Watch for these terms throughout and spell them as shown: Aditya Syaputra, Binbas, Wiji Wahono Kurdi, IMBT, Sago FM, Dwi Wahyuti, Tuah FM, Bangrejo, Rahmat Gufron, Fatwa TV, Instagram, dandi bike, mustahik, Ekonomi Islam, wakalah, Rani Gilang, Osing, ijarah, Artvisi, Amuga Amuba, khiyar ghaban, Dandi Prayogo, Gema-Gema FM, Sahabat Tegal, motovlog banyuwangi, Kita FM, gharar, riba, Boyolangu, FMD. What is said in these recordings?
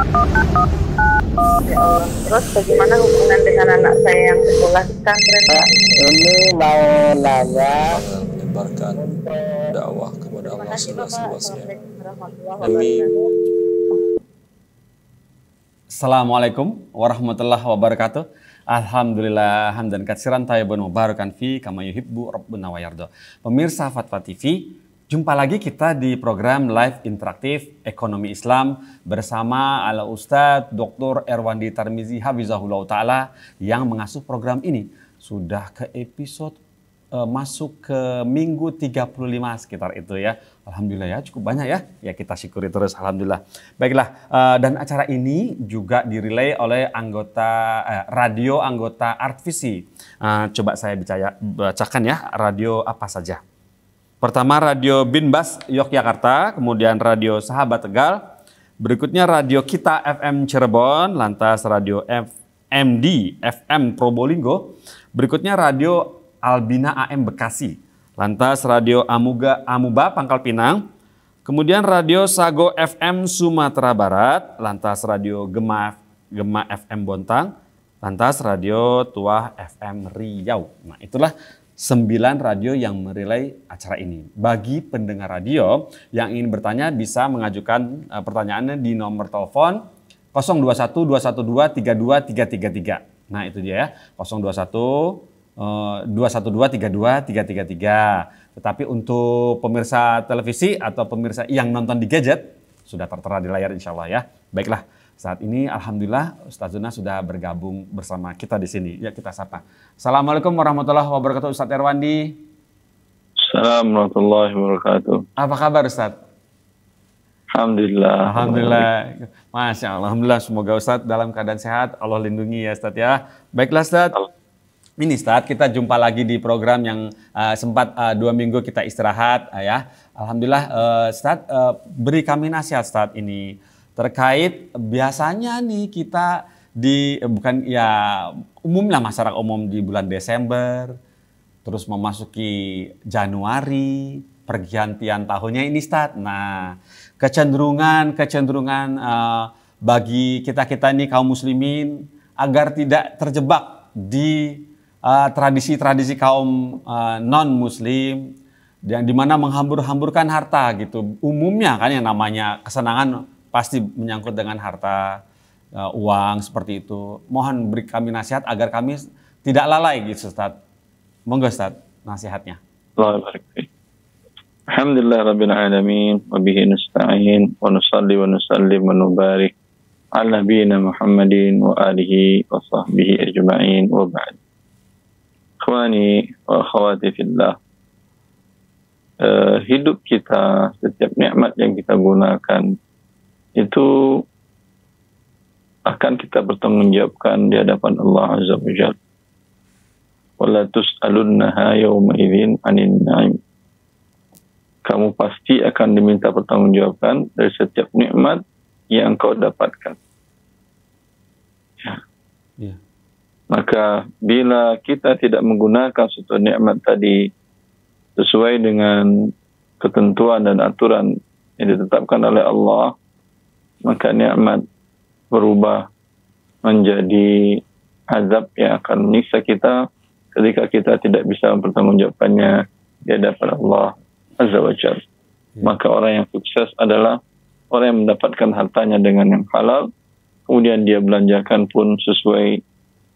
Ya Allah. Terus bagaimana hubungan dengan anak saya yang sekolah di pesantren, Pak? Ini mau nanya menyebarkan dakwah kepada Allah seluas-luasnya. Amin. Assalamualaikum warahmatullahi wabarakatuh. Alhamdulillah hamdan katsiran thayyiban mubarakan fi kama yuhibbu rabbuna wa yarda. Pemirsa Fatwa TV, jumpa lagi kita di program live interaktif Ekonomi Islam bersama ala Ustadz Dr. Erwandi Tarmizi Hafizahullah Ta'ala yang mengasuh program ini. Sudah ke episode masuk ke minggu 35 sekitar itu ya. Alhamdulillah ya, cukup banyak ya. Ya kita syukuri terus, Alhamdulillah. Baiklah, dan acara ini juga direlay oleh anggota radio anggota Artvisi. Coba saya bacakan ya, radio apa saja. Pertama radio Binbas Yogyakarta, kemudian radio Sahabat Tegal, berikutnya radio Kita FM Cirebon, lantas radio FMD FM Probolinggo, berikutnya radio Albina AM Bekasi, lantas radio Amuga Amuba Pangkal Pinang, kemudian radio Sago FM Sumatera Barat, lantas radio Gema FM Bontang, lantas radio Tuah FM Riau. Nah itulah 9 radio yang merelay acara ini. Bagi pendengar radio yang ingin bertanya bisa mengajukan pertanyaannya di nomor telepon 021-212-32-32333. Nah itu dia ya, 021-212-32-333. Tetapi untuk pemirsa televisi atau pemirsa yang nonton di gadget, sudah tertera di layar insya Allah ya. Baiklah, saat ini Alhamdulillah Ustazuna sudah bergabung bersama kita di sini. Ya kita sapa. Assalamualaikum warahmatullahi wabarakatuh Ustadz Erwandi. Assalamualaikum warahmatullahi wabarakatuh. Apa kabar Ustadz? Alhamdulillah. Alhamdulillah. Masya Allah. Alhamdulillah, semoga Ustadz dalam keadaan sehat. Allah lindungi ya Ustadz ya. Baiklah Ustadz. Ini Ustadz, kita jumpa lagi di program yang sempat 2 minggu kita istirahat ya. Alhamdulillah Ustadz, beri kami nasihat Ustadz ini terkait biasanya nih kita di bukan ya umumlah masyarakat umum di bulan Desember terus memasuki Januari pergantian tahunnya ini Ustadz. Nah, kecenderungan bagi kita-kita nih kaum muslimin agar tidak terjebak di tradisi-tradisi kaum non-muslim yang dimana menghambur-hamburkan harta gitu. Umumnya kan yang namanya kesenangan pasti menyangkut dengan harta, uang seperti itu. Mohon beri kami nasihat agar kami tidak lalai gitu Ustaz. Monggo Ustaz nasihatnya. Alhamdulillah Rabbil Alamin wa bihi nasta'in wa nusalli wa nusallim wa nubarik ala nabiyina Muhammadin wa alihi wa sahbihi ajma'in wa ba'd. Ikhwani wa akhwati fillah, hidup kita, setiap nikmat yang kita gunakan itu akan kita bertanggungjawabkan di hadapan Allah Azza wa Jalla. Wala tus'alunnaha yawma idzin 'anil na'im. Kamu pasti akan diminta pertanggungjawaban dari setiap nikmat yang engkau dapatkan. Ya. Yeah. Maka bila kita tidak menggunakan suatu nikmat tadi sesuai dengan ketentuan dan aturan yang ditetapkan oleh Allah, maka nikmat berubah menjadi azab yang akan menyiksa kita ketika kita tidak bisa mempertanggungjawabkannya di hadapan Allah Azza wa Jalla. Maka orang yang sukses adalah orang yang mendapatkan hartanya dengan yang halal, kemudian dia belanjakan pun sesuai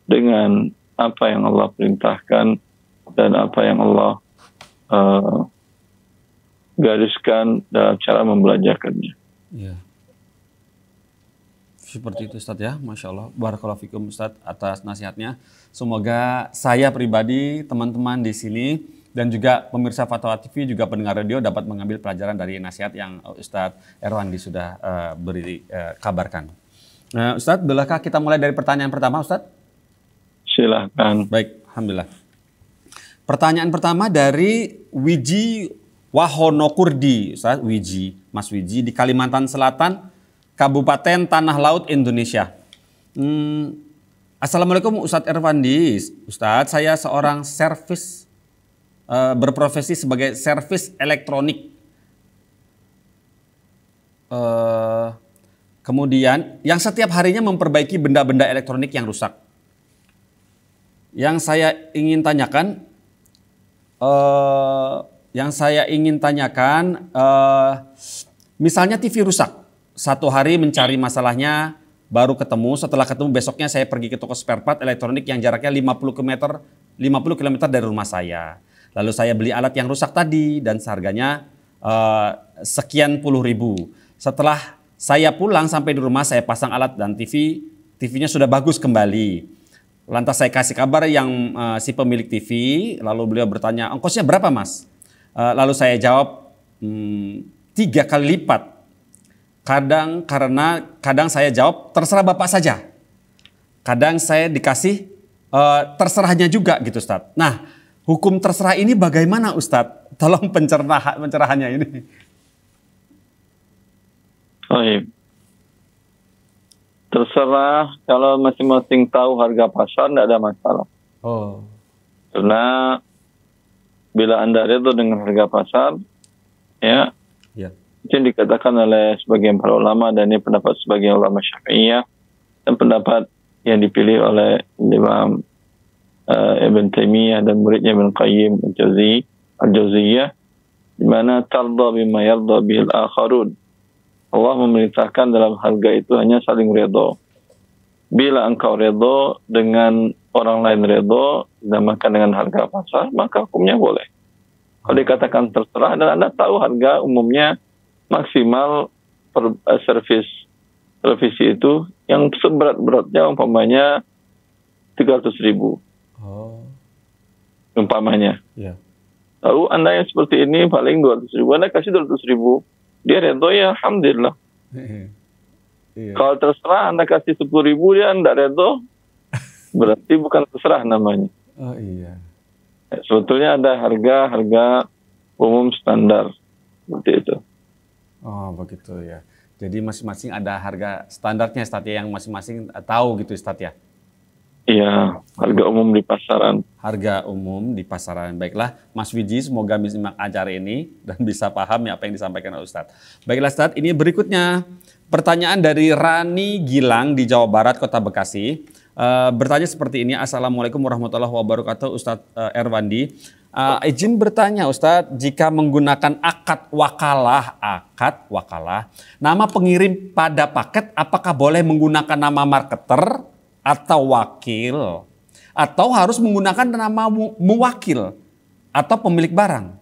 dengan apa yang Allah perintahkan dan apa yang Allah gariskan dalam cara membelanjakannya. Ya. Seperti itu Ustadz ya, Masya Allah. Barakallahu fikum Ustadz atas nasihatnya. Semoga saya pribadi, teman-teman di sini, dan juga pemirsa Fatwa TV, juga pendengar radio dapat mengambil pelajaran dari nasihat yang Ustadz Erwandi sudah kabarkan. Nah, Ustadz, bolehkah kita mulai dari pertanyaan pertama Ustadz? Silahkan. Baik, Alhamdulillah. Pertanyaan pertama dari Wiji Wahono Kurdi, Ustaz Wiji, Mas Wiji di Kalimantan Selatan, Kabupaten Tanah Laut, Indonesia. Assalamualaikum Ustadz Erwandi. Ustadz, saya seorang servis, berprofesi sebagai servis elektronik. Kemudian yang setiap harinya memperbaiki benda-benda elektronik yang rusak. Yang saya ingin tanyakan, misalnya TV rusak. Satu hari mencari masalahnya, baru ketemu. Setelah ketemu besoknya saya pergi ke toko spare part elektronik yang jaraknya 50 km dari rumah saya. Lalu saya beli alat yang rusak tadi dan harganya sekian puluh ribu. Setelah saya pulang sampai di rumah, saya pasang alat dan TV-nya sudah bagus kembali. Lantas saya kasih kabar yang si pemilik TV, lalu beliau bertanya, ongkosnya berapa mas? Lalu saya jawab, 3 kali lipat. Kadang saya jawab, terserah bapak saja. Kadang saya dikasih terserahnya juga gitu Ustadz. Nah, hukum terserah ini bagaimana Ustadz? Tolong pencerahannya ini. Oh, iya. Terserah, kalau masing-masing tahu harga pasar tidak ada masalah. Oh. Karena bila Anda itu dengan harga pasar, ya, yeah, itu dikatakan oleh sebagian para ulama, dan ini pendapat sebagian ulama Syafi'iyah dan pendapat yang dipilih oleh Imam Ibn Taimiyah dan muridnya Ibn Qayyim al-Jauziyah, di mana tarda bima yarda bihil akharun. Allah memerintahkan dalam harga itu hanya saling redho. Bila engkau redho dengan orang lain redho, dinamakan dengan harga pasar, maka hukumnya boleh. Kalau dikatakan terserah, dan Anda tahu harga umumnya maksimal per servis revisi itu, yang seberat-beratnya umpamanya 300 ribu. Oh. Umpamanya. Yeah. Lalu Anda yang seperti ini paling 200 ribu, Anda kasih 200 ribu. Dia redho, ya alhamdulillah. Iya. Kalau terserah Anda kasih 10 ribu, dia tidak redho, berarti bukan terserah namanya. Oh, iya. Sebetulnya ada harga-harga umum standar seperti itu. Oh begitu ya. Jadi masing-masing ada harga standarnya Ustaz ya, yang masing-masing tahu gitu Ustaz ya. Iya, harga umum di pasaran. Harga umum di pasaran. Baiklah, Mas Wiji, semoga bisa menyimak acara ini dan bisa paham ya apa yang disampaikan oleh Ustadz. Baiklah Ustadz, ini berikutnya pertanyaan dari Rani Gilang di Jawa Barat, Kota Bekasi. Bertanya seperti ini, Assalamualaikum warahmatullahi wabarakatuh Ustadz Erwandi. Izin bertanya Ustadz, jika menggunakan akad wakalah, nama pengirim pada paket, apakah boleh menggunakan nama marketer atau wakil, atau harus menggunakan nama mewakil atau pemilik barang?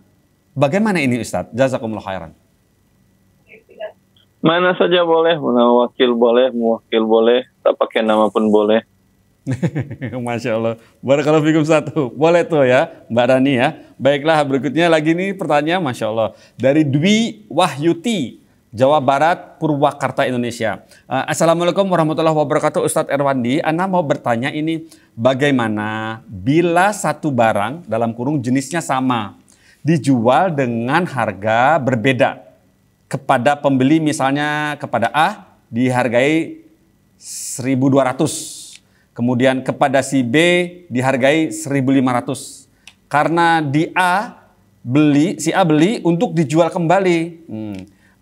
Bagaimana ini Ustadz? Jazakumullah khairan. Mana saja boleh, nama wakil boleh, mewakil boleh, tak pakai nama pun boleh. Masya Allah. Barakallahu fikum satu. Boleh tuh ya Mbak Rani ya. Baiklah, berikutnya lagi nih pertanyaan, Masya Allah, dari Dwi Wahyuti, Jawa Barat, Purwakarta, Indonesia. Assalamualaikum warahmatullahi wabarakatuh Ustadz Erwandi. Ana mau bertanya ini, bagaimana bila satu barang dalam kurung jenisnya sama dijual dengan harga berbeda kepada pembeli, misalnya kepada A dihargai 1.200, kemudian kepada si B dihargai 1.500, karena si A beli untuk dijual kembali.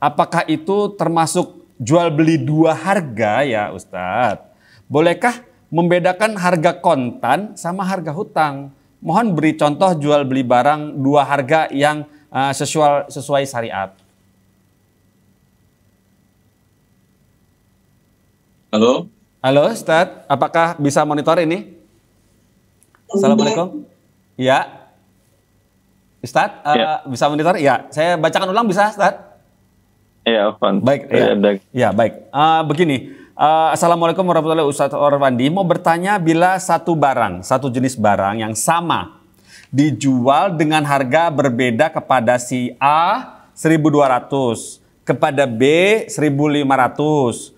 Apakah itu termasuk jual beli dua harga ya Ustadz? Bolehkah membedakan harga kontan sama harga hutang? Mohon beri contoh jual beli barang dua harga yang sesuai syariat. Halo? Halo Ustadz, apakah bisa monitor ini? Assalamualaikum. Ya. Ustadz, ya, bisa monitor? Ya, saya bacakan ulang bisa Ustadz? Ya, baik, ya, ya baik. Begini, Assalamualaikum warahmatullahi wabarakatuh Ustadz Erwandi. Mau bertanya, bila satu jenis barang yang sama dijual dengan harga berbeda kepada si A 1.200, kepada B 1.500,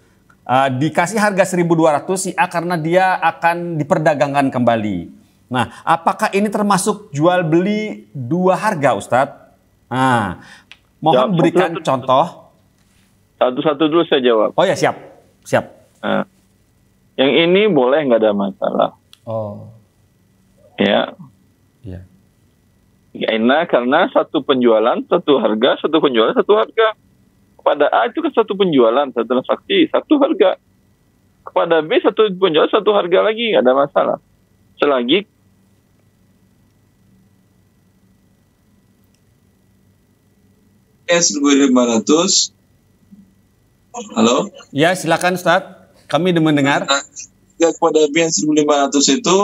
dikasih harga 1.200 si A karena dia akan diperdagangkan kembali. Nah, apakah ini termasuk jual beli dua harga Ustadz? Nah, mohon berikan contoh. Satu-satu dulu saya jawab. Oh ya, siap. Nah, yang ini boleh, nggak ada masalah. Oh. Ya. Ya. Enak karena satu penjualan satu harga, satu penjualan satu harga. Kepada A itu kan satu penjualan, satu transaksi, satu harga. Kepada B satu penjualan, satu harga lagi, nggak ada masalah. Selagi S2500. Halo? Ya, silakan Ustaz. Kami mendengar. Kepada B yang 1500 itu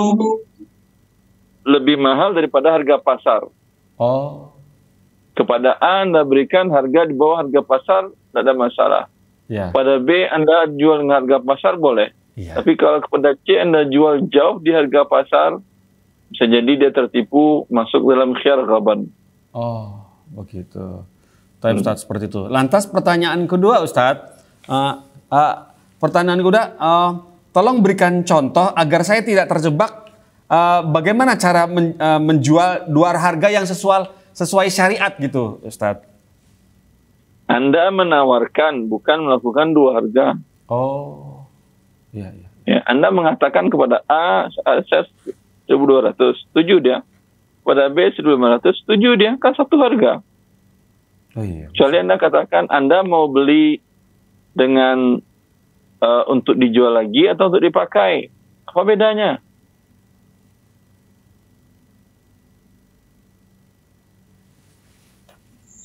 lebih mahal daripada harga pasar. Oh. Kepada A, Anda berikan harga di bawah harga pasar, tidak ada masalah. Yeah. Pada B, Anda jual dengan harga pasar, boleh. Yeah. Tapi kalau kepada C, Anda jual jauh di harga pasar, bisa jadi dia tertipu masuk dalam khiyar ghaban. Oh, begitu. Tapi Ustaz, seperti itu. Lantas pertanyaan kedua, Ustaz. Pertanyaan kedua, tolong berikan contoh agar saya tidak terjebak. Bagaimana cara menjual dua harga yang sesuai syariat gitu, Ustadz? Anda menawarkan, bukan melakukan dua harga. Oh, iya, iya. Ya, Anda mengatakan kepada A, saya 1.200, setuju dia. Kepada B, 1.500, setuju dia, kan satu harga. Oh, iya. Kecuali Anda katakan, Anda mau beli dengan untuk dijual lagi atau untuk dipakai. Apa bedanya?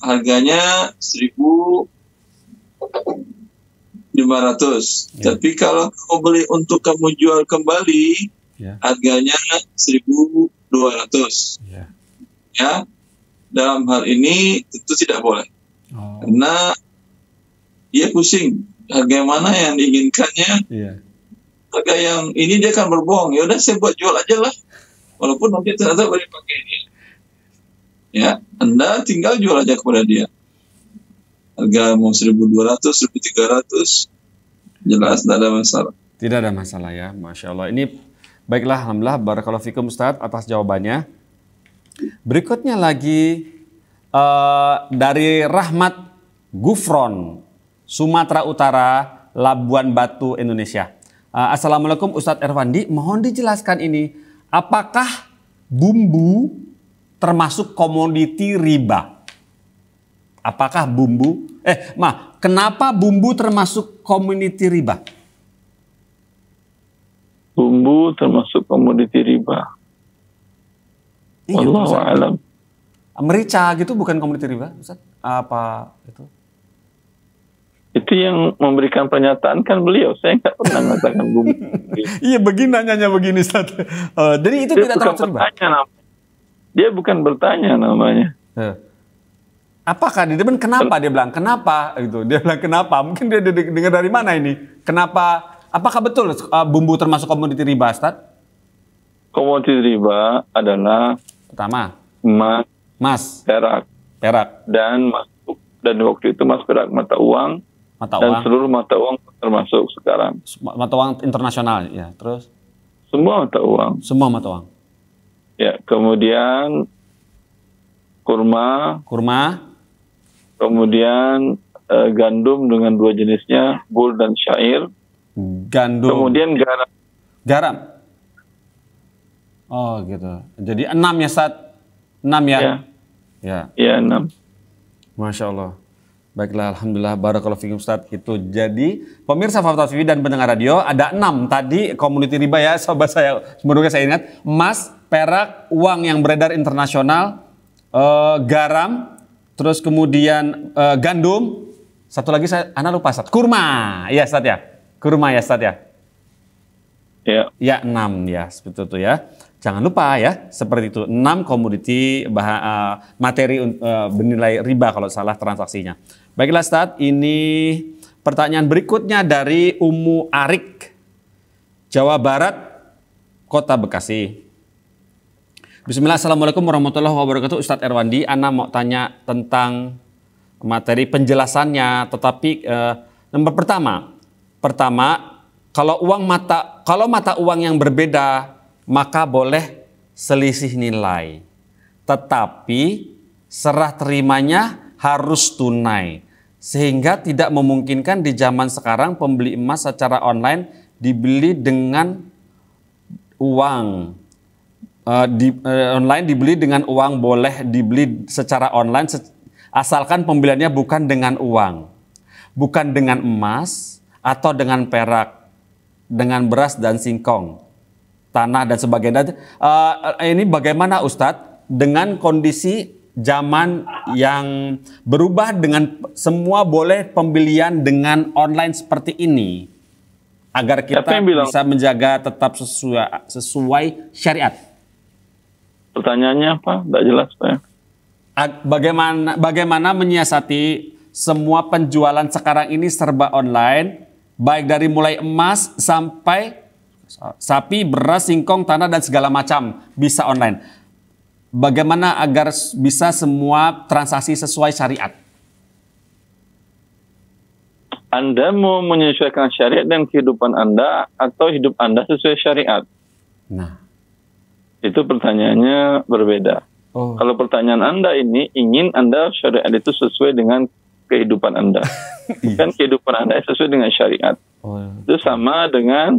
Harganya 1.500, ya. Tapi kalau kamu beli untuk kamu jual kembali, ya, harganya 1.200. Ya. Ya, dalam hal ini tentu tidak boleh, oh, karena dia pusing. Harga mana yang diinginkannya? Ya. Harga yang ini dia akan berbohong. Ya udah, saya buat jual aja lah, walaupun nanti ternyata boleh pakai ini. Ya, Anda tinggal jual aja kepada dia. Harga mau 1.200, 1.300, jelas tidak ada masalah. Tidak ada masalah ya, Masya Allah. Ini baiklah, alhamdulillah, barakallahu fikum Ustaz atas jawabannya. Berikutnya lagi dari Rahmat Gufron, Sumatera Utara, Labuan Batu, Indonesia. Assalamualaikum Ustaz Erwandi, mohon dijelaskan ini. Apakah bumbu termasuk komoditi riba? Apakah bumbu? Kenapa bumbu termasuk komoditi riba? Bumbu termasuk komoditi riba. Wallahu a'lam. Merica gitu bukan komoditi riba, Ustaz? Apa itu? Itu yang memberikan pernyataan kan beliau. Saya nggak pernah mengatakan bumbu. Iya, begini Ustaz. Jadi itu tidak termasuk riba. Dia bukan bertanya namanya. Apakah di depan kenapa dia bilang kenapa gitu? Dia bilang kenapa? Mungkin dia dengar dari mana ini? Kenapa? Apakah betul bumbu termasuk komoditi riba, Ustaz? Komoditi riba adalah pertama emas, perak dan waktu itu emas perak mata uang dan seluruh mata uang termasuk sekarang. Mata uang internasional ya, terus semua mata uang. Semua mata uang. Ya, kemudian kurma, kemudian gandum dengan dua jenisnya, bul dan syair. Gandum. Kemudian garam. Garam. Oh gitu. Jadi 6 ya, Ustaz. 6 ya. Ya 6. Masya Allah. Baiklah, alhamdulillah, barakallahu fikum Ustaz. Itu jadi pemirsa Fatwa TV dan pendengar radio, ada 6 tadi komoditi riba ya, sobat saya. Semoga saya ingat, emas, perak, uang yang beredar internasional, garam, terus kemudian gandum. Satu lagi saya lupa, Ustaz. Kurma. Iya, Ustaz ya. Kurma ya, Ustaz ya. Ya. Ya, 6 ya, seperti itu ya. Jangan lupa ya, seperti itu. 6 komoditi materi bernilai riba kalau salah transaksinya. Baiklah Ustaz, ini pertanyaan berikutnya dari Umu Arik, Jawa Barat, Kota Bekasi. Bismillah, assalamualaikum warahmatullahi wabarakatuh. Ustaz Erwandi, Ana mau tanya tentang materi penjelasannya. Tetapi nomor pertama, kalau mata uang yang berbeda, maka boleh selisih nilai, tetapi serah terimanya harus tunai, sehingga tidak memungkinkan di zaman sekarang pembeli emas secara online dibeli dengan uang. Online dibeli dengan uang, boleh dibeli secara online asalkan pembeliannya bukan dengan uang. bukan dengan emas atau dengan perak, dengan beras dan singkong, tanah dan sebagainya. Ini bagaimana Ustadz dengan kondisi zaman yang berubah, dengan semua boleh pembelian dengan online seperti ini, agar kita bisa menjaga tetap sesuai syariat? Pertanyaannya apa? Tidak jelas Pak. Bagaimana menyiasati semua penjualan sekarang ini serba online, baik dari mulai emas sampai sapi, beras, singkong, tanah dan segala macam bisa online. Bagaimana agar bisa semua transaksi sesuai syariat? Anda mau menyesuaikan syariat dengan kehidupan Anda atau hidup Anda sesuai syariat? Nah, itu pertanyaannya berbeda. Oh. Kalau pertanyaan Anda ini ingin Anda syariat itu sesuai dengan kehidupan Anda, bukan kehidupan Anda sesuai dengan syariat. Oh. Itu sama dengan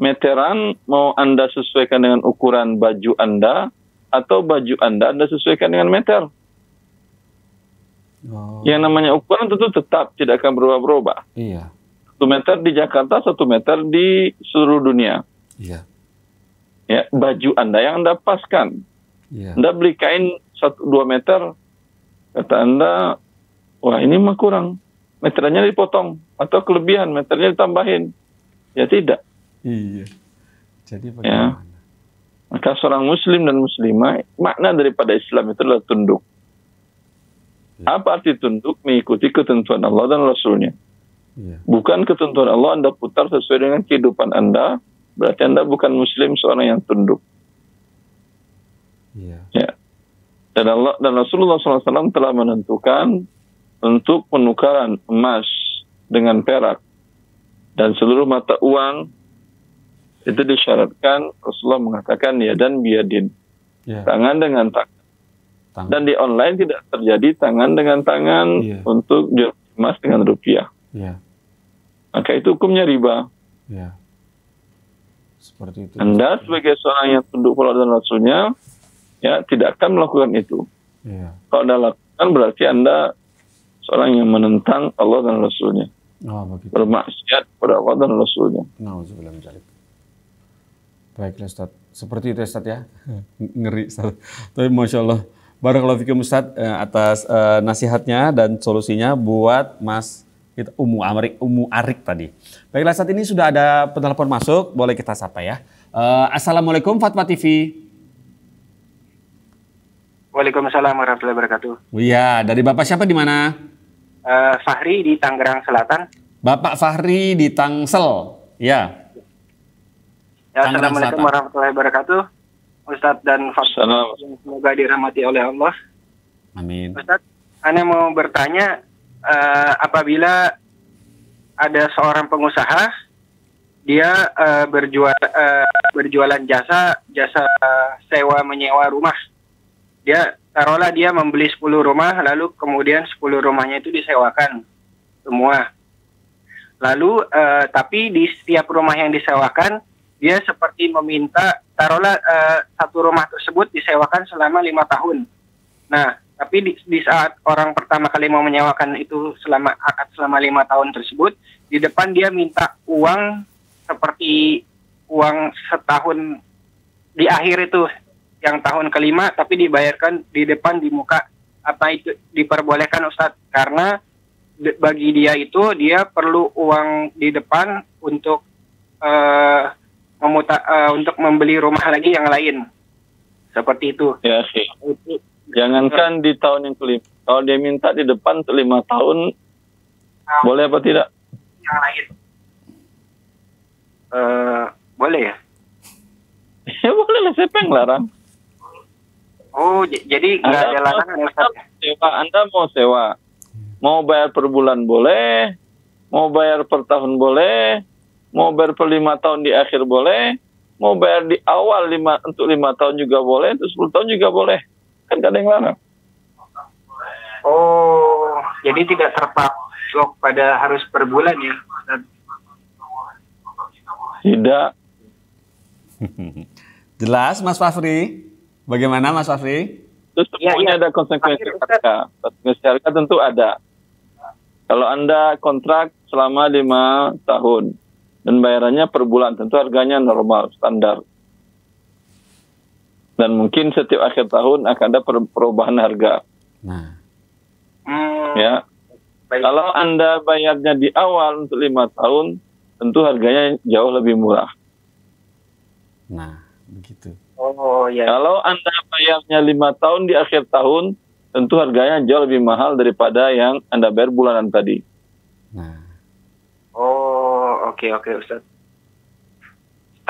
meteran mau Anda sesuaikan dengan ukuran baju Anda, atau baju Anda sesuaikan dengan meter. Oh. Yang namanya ukuran tentu tetap, tidak akan berubah-berubah. Iya. 1 meter di Jakarta, 1 meter di seluruh dunia. Iya. Ya, baju Anda yang Anda paskan. Iya. Anda beli kain 1-2 meter, kata Anda, wah ini mah kurang, meternya dipotong, atau kelebihan, meternya ditambahin. Ya tidak. Iya. Jadi bagaimana? Ya. Maka seorang muslim dan muslimah, makna daripada Islam itu adalah tunduk. Ya. Apa arti tunduk? Mengikuti ketentuan Allah dan Rasulnya. Ya. Bukan ketentuan Allah Anda putar sesuai dengan kehidupan Anda, berarti Anda bukan muslim, seorang yang tunduk. Ya. Ya. Dan Rasulullah SAW telah menentukan untuk penukaran emas dengan perak. Dan seluruh mata uang, itu disyaratkan Rasulullah mengatakan ya dan biadin, yeah, tangan dengan tangan. Dan di online tidak terjadi tangan dengan tangan, yeah, untuk jual emas dengan rupiah, yeah, maka itu hukumnya riba, yeah, seperti itu. Anda sebagai seorang yang tunduk kepada Rasulnya, ya tidak akan melakukan itu, yeah. Kalau Anda lakukan berarti Anda seorang yang menentang Allah dan Rasulnya, bermaksiat kepada Allah dan Rasulnya. Baiklah Ustaz, seperti itu Ustaz ya, ngeri Ustaz. Tapi Masya Allah, barakallahu fikum Ustaz atas nasihatnya dan solusinya buat Mas Umu Arik tadi. Baiklah, saat ini sudah ada penelpon masuk, boleh kita sapa ya. Assalamualaikum Fatwa TV. Waalaikumsalam warahmatullahi wabarakatuh. Iya, dari Bapak siapa di mana? Fahri di Tangerang Selatan. Bapak Fahri di Tangsel, ya. Assalamualaikum warahmatullahi wabarakatuh Ustadz dan Fatwa, semoga dirahmati oleh Allah. Amin. Ustadz, Anda mau bertanya, apabila ada seorang pengusaha, dia berjualan jasa sewa menyewa rumah. Dia taruhlah dia membeli 10 rumah, lalu kemudian 10 rumahnya itu disewakan semua. Lalu tapi di setiap rumah yang disewakan, dia seperti meminta, taruhlah satu rumah tersebut disewakan selama 5 tahun. Nah, tapi di saat orang pertama kali mau menyewakan itu akad selama 5 tahun tersebut, di depan dia minta uang seperti uang setahun di akhir itu, yang tahun ke-5, tapi dibayarkan di depan di muka. Apa itu diperbolehkan Ustadz? Karena bagi dia itu, dia perlu uang di depan untuk untuk membeli rumah lagi yang lain, seperti itu. Ya sih. Jangankan di tahun yang kelima, kalau dia minta di depan 5 tahun, boleh apa tidak? Yang lain. Boleh ya? Ya boleh lah, siapa yang larang? Oh, jadi nggak ada larangan. Anda mau sewa, mau bayar per bulan boleh, mau bayar per tahun boleh. Mau bayar per 5 tahun di akhir boleh, mau bayar di awal untuk 5 tahun juga boleh, untuk 10 tahun juga boleh. Kan gak ada yang larang. Oh, jadi tidak terpatok pada harus per bulan ya? Tidak. Jelas Mas Fahri? Bagaimana Mas Fahri? Terus semuanya ya. Ada konsekuensi syariah. Konsekuensi syariah tentu ada. Kalau Anda kontrak selama 5 tahun dan bayarannya per bulan, tentu harganya normal, standar. Dan mungkin setiap akhir tahun akan ada perubahan harga. Nah. Ya. Baik. Kalau Anda bayarnya di awal untuk 5 tahun, tentu harganya jauh lebih murah. Nah, begitu. Oh, ya. Kalau Anda bayarnya 5 tahun di akhir tahun, tentu harganya jauh lebih mahal daripada yang Anda bayar bulanan tadi. Nah. Oh, oke, Ustaz.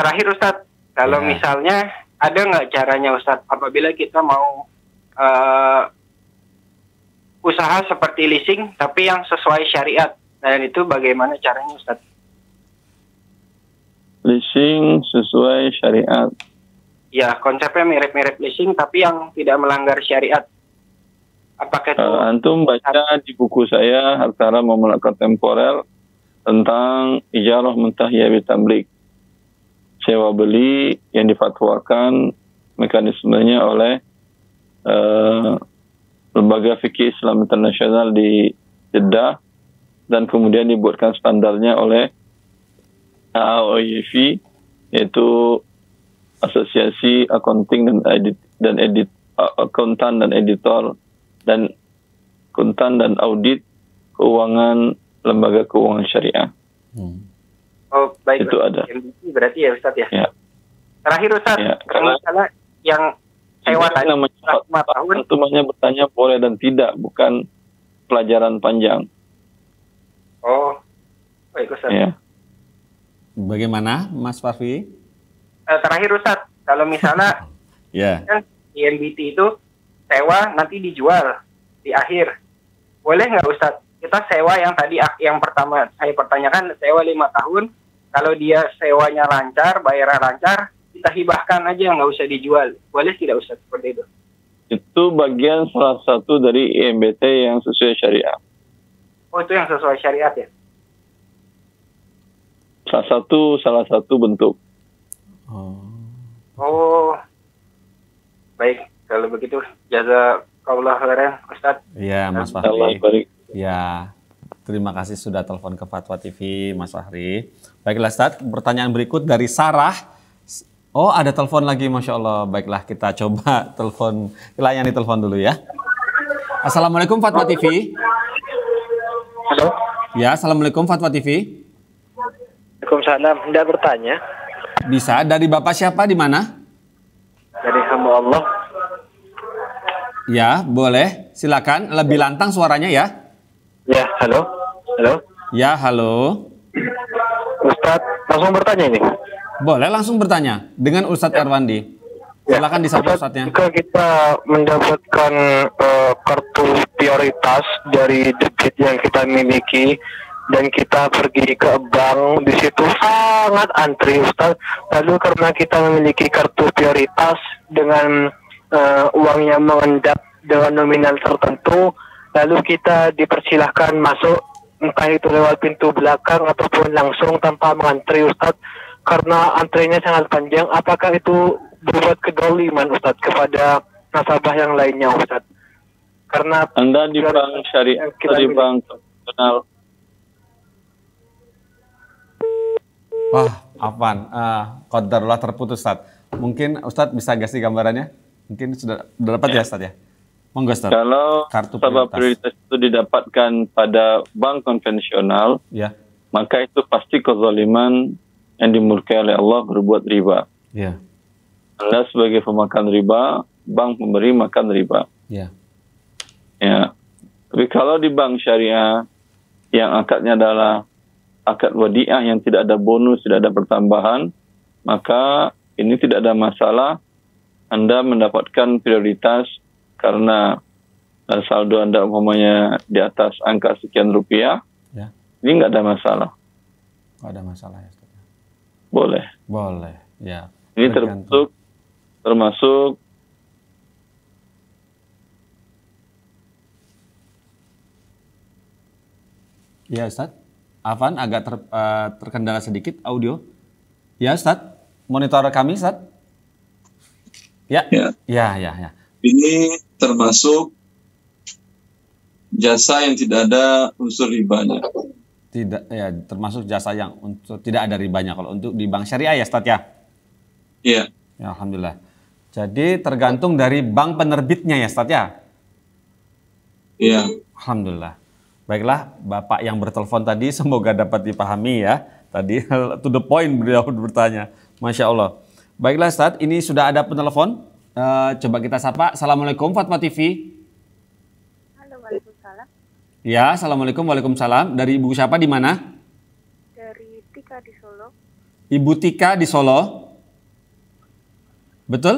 Terakhir, Ustaz, kalau misalnya ada nggak caranya, Ustaz, apabila kita mau usaha seperti leasing tapi yang sesuai syariat, dan itu bagaimana caranya, Ustaz? Leasing sesuai syariat. Ya, konsepnya mirip-mirip leasing tapi yang tidak melanggar syariat. Apakah itu antum baca di buku saya Hartara Memulakan Temporer tentang ijarah mentahiyah bitamlik, sewa beli yang difatwakan mekanismenya oleh lembaga fikih Islam internasional di Jeddah, dan kemudian dibuatkan standarnya oleh AAUIV, yaitu Asosiasi Accounting Akuntan dan Editor dan kontan dan audit keuangan lembaga keuangan syariah. Oh, baik. Itu ada. Berarti ya, Ustaz, ya. Terakhir, Ustaz, kalau misalnya yang sewa tadi selama 5 tahun, itu hanya bertanya boleh dan tidak, bukan pelajaran panjang. Oh, baik, Ustaz. Ya. Bagaimana, Mas Parvi? Terakhir, Ustaz, kalau misalnya IMBT itu sewa nanti dijual di akhir, boleh nggak, Ustaz? Kita sewa yang tadi, yang pertama saya pertanyakan, sewa 5 tahun. Kalau dia sewanya lancar, bayaran lancar, kita hibahkan aja, nggak usah dijual. Boleh tidak, Ustaz, seperti itu? Itu bagian salah satu dari IMBT yang sesuai syariat. Oh, itu yang sesuai syariat, ya? Salah satu bentuk. Oh, baik. Kalau begitu, jazakallah khairan, Ustaz. Iya, Mas Fahri. Ya, terima kasih sudah telepon ke Fatwa TV, Mas Fahri. Baiklah, Ustaz, pertanyaan berikut dari Sarah. Oh, ada telepon lagi, Masya Allah. Baiklah, kita coba telepon, layani telepon dulu ya. Assalamualaikum, Fatwa TV. Halo. Ya, Assalamualaikum, Fatwa TV. Waalaikumsalam. Tidak bertanya. Bisa, dari Bapak siapa, di mana? Dari hamba Allah. Ya, boleh. Silakan, lebih lantang suaranya ya. Ya, halo. Halo. Ya, halo. Ustadz, langsung bertanya ini? Boleh, langsung bertanya dengan Ustadz Erwandi. Silakan disapa Ustadznya. Jika kita mendapatkan kartu prioritas dari debit yang kita miliki, dan kita pergi ke bank, di situ sangat antri, Ustaz. Lalu karena kita memiliki kartu prioritas dengan uang yang mengendap dengan nominal tertentu, lalu kita dipersilahkan masuk, entah itu lewat pintu belakang ataupun langsung tanpa mengantri, Ustaz, karena antrinya sangat panjang. Apakah itu berbuat kedoliman, Ustaz, kepada nasabah yang lainnya, Ustaz? Karena Anda di bank syariah, di bank benar. Wah, afwan, qadarullah terputus, Ustaz. Mungkin Ustaz bisa kasih gambarannya? Mungkin sudah dapat ya, Ustaz, ya? Monggo, Ustaz. Kalau kartu prioritas itu didapatkan pada bank konvensional, maka itu pasti kezaliman yang dimurkai oleh Allah, berbuat riba. Anda sebagai pemakan riba, bank memberi makan riba. Ya. Tapi kalau di bank syariah, yang akadnya adalah akad wadiah yang tidak ada bonus, tidak ada pertambahan, maka ini tidak ada masalah. Anda mendapatkan prioritas karena saldo Anda umpamanya di atas angka sekian rupiah, ini nggak ada masalah. Nggak ada masalah, ya. Boleh. Boleh, ya. Ini termasuk ya, Ustaz. Afan, agak terkendala sedikit audio. Ya, Ustaz, monitor kami, Ustaz. Ya. Ini termasuk jasa yang tidak ada unsur ribanya. Tidak, ya, termasuk jasa yang unsur tidak ada ribanya kalau untuk di bank syariah ya, Ustaz, ya? Iya. Ya, alhamdulillah. Jadi tergantung dari bank penerbitnya ya, Ustaz, ya? Iya. Alhamdulillah. Baiklah, Bapak yang bertelepon tadi semoga dapat dipahami ya. Tadi to the point beliau bertanya. Masya Allah. Baiklah Ustaz, ini sudah ada penelepon. Coba kita sapa. Assalamualaikum Fatwa TV. Halo, waalaikumsalam. Ya, assalamualaikum, waalaikumsalam. Dari Ibu siapa, di mana? Dari Tika di Solo. Ibu Tika di Solo. Betul?